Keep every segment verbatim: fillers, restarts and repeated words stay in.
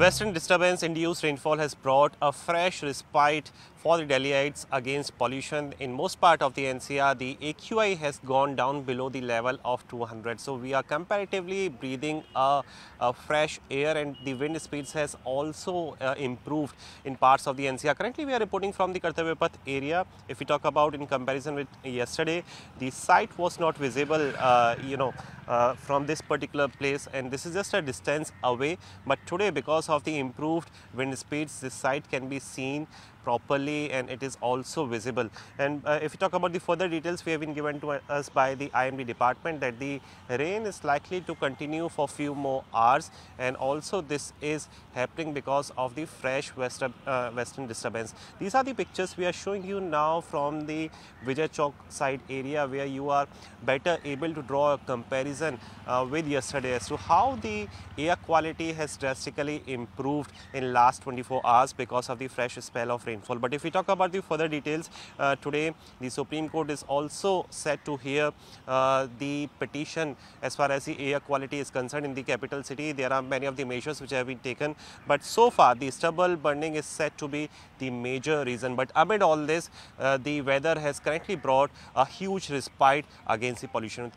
Western disturbance-induced rainfall has brought a fresh respite for the Delhiites against pollution. In most part of the N C R, the A Q I has gone down below the level of two hundred. So we are comparatively breathing a, a fresh air, and the wind speeds has also uh, improved in parts of the N C R. Currently, we are reporting from the Kartavya Path area. If we talk about in comparison with yesterday, the site was not visible, uh, you know, uh, from this particular place, and this is just a distance away. But today, because of the improved wind speeds, this site can be seen properly and it is also visible. And uh, if you talk about the further details, we have been given to us by the I M D department that the rain is likely to continue for few more hours, and also this is happening because of the fresh west, uh, western disturbance. These are the pictures we are showing you now from the Vijay Chowk side area, where you are better able to draw a comparison uh, with yesterday as to how the air quality has drastically improved in last twenty-four hours because of the fresh spell of rainfall. But if we talk about the further details, uh, today the Supreme Court is also set to hear uh, the petition as far as the air quality is concerned in the capital city. There are many of the measures which have been taken, but so far the stubble burning is said to be the major reason. But amid all this, uh, the weather has currently brought a huge respite against the pollution.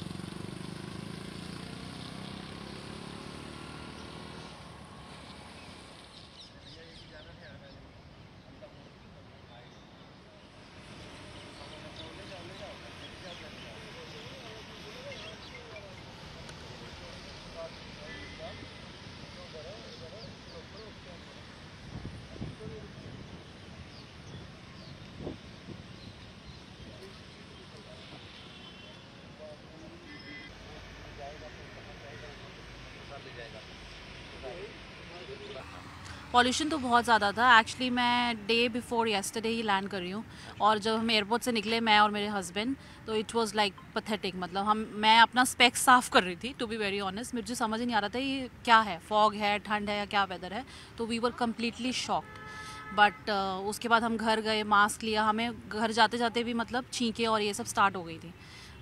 Pollution तो बहुत ज़्यादा था actually. मैं day before yesterday ही land कर रही हूँ, और जब हम एयरपोर्ट से निकले मैं और मेरे हस्बैंड, तो इट वाज लाइक पैथेटिक. मतलब हम मैं अपना स्पेक्स साफ़ कर रही थी, टू बी वेरी ऑनेस्ट. मुझे समझ नहीं आ रहा था ये क्या है, फॉग है, ठंड है या क्या वेदर है. तो we were completely shocked. But uh, उसके बाद हम घर गए, मास्क लिया. हमें घर जाते जाते भी मतलब छींके और ये सब स्टार्ट हो गई थी.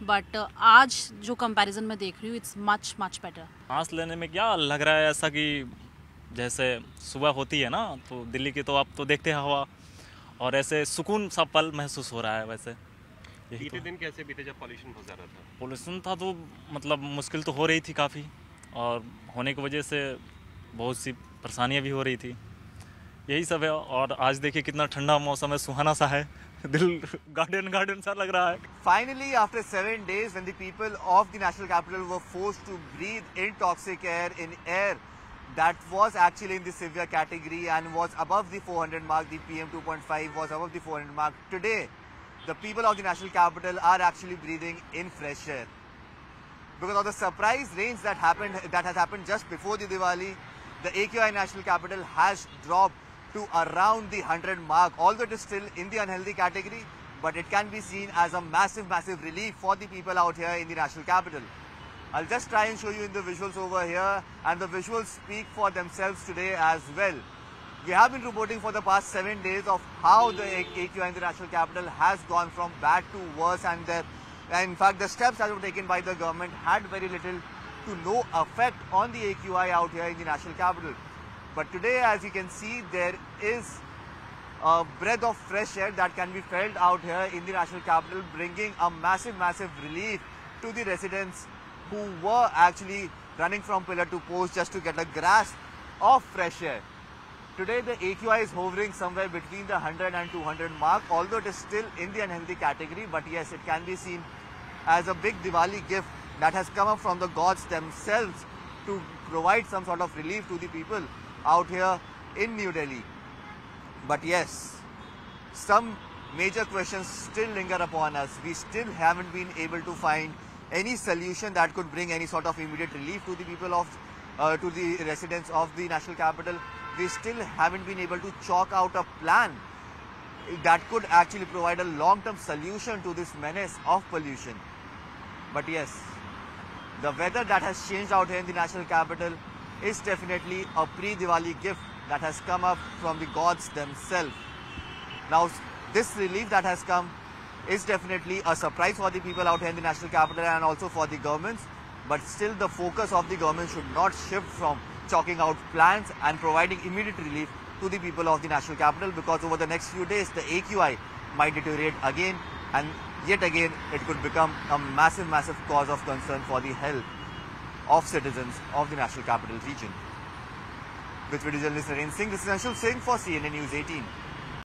बट uh, आज जो कंपैरिजन मैं देख रही हूँ, it's much much better. Mask लेने में क्या लग रहा है ऐसा कि जैसे सुबह होती है ना, तो दिल्ली की तो आप तो देखते हैं हवा, और ऐसे सुकून सा पल महसूस हो रहा है. वैसे बीते तो दिन कैसे बीते जब पॉल्यूशन बहुत ज़्यादा था? पॉल्यूशन था तो मतलब मुश्किल तो हो रही थी काफ़ी, और होने की वजह से बहुत सी परेशानियाँ भी हो रही थी. यही सब है. और आज देखिए कितना ठंडा मौसम है, सुहाना सा है, दिल गार्डन गार्डन सा लग रहा है. Finally, after seven days, when the people of the national capital were forced to breathe in toxic air, in air that was actually in the severe category and was above the four hundred mark, the P M two point five was above the four hundred mark. Today, the people of the national capital are actually breathing in fresh air because of the surprise rains that happened, that has happened just before the Diwali. The A Q I national capital has dropped to around the one hundred mark, although it is still in the unhealthy category, but it can be seen as a massive, massive relief for the people out here in the national capital. I'll just try and show you in the visuals over here, and the visuals speak for themselves today as well. We have been reporting for the past seven days of how the A Q I in the national capital has gone from bad to worse, and, the, and in fact the steps that were taken by the government had very little to no effect on the A Q I out here in the national capital. But today, as you can see, there is a breath of fresh air that can be felt out here in the national capital, bringing a massive, massive relief to the residents who were actually running from pillar to post just to get a grasp of fresh air. Today, the A Q I is hovering somewhere between the one hundred and two hundred mark, although it is still in the unhealthy category. But yes, it can be seen as a big Diwali gift that has come up from the gods themselves to provide some sort of relief to the people out here in New Delhi. But yes, some major questions still linger upon us. We still haven't been able to find any solution that could bring any sort of immediate relief to the people of, uh, to the residents of the national capital. We still haven't been able to chalk out a plan that could actually provide a long-term solution to this menace of pollution. But yes, the weather that has changed out here in the national capital is definitely a pre-Diwali gift that has come up from the gods themselves. Now, this relief that has come is definitely a surprise for the people out here in the national capital and also for the governments. But still, the focus of the government should not shift from chalking out plans and providing immediate relief to the people of the national capital, because over the next few days the A Q I might deteriorate again, and yet again it could become a massive, massive cause of concern for the health of citizens of the national capital region. With video journalist Naren Singh, this is Anshul Singh for C N N News eighteen.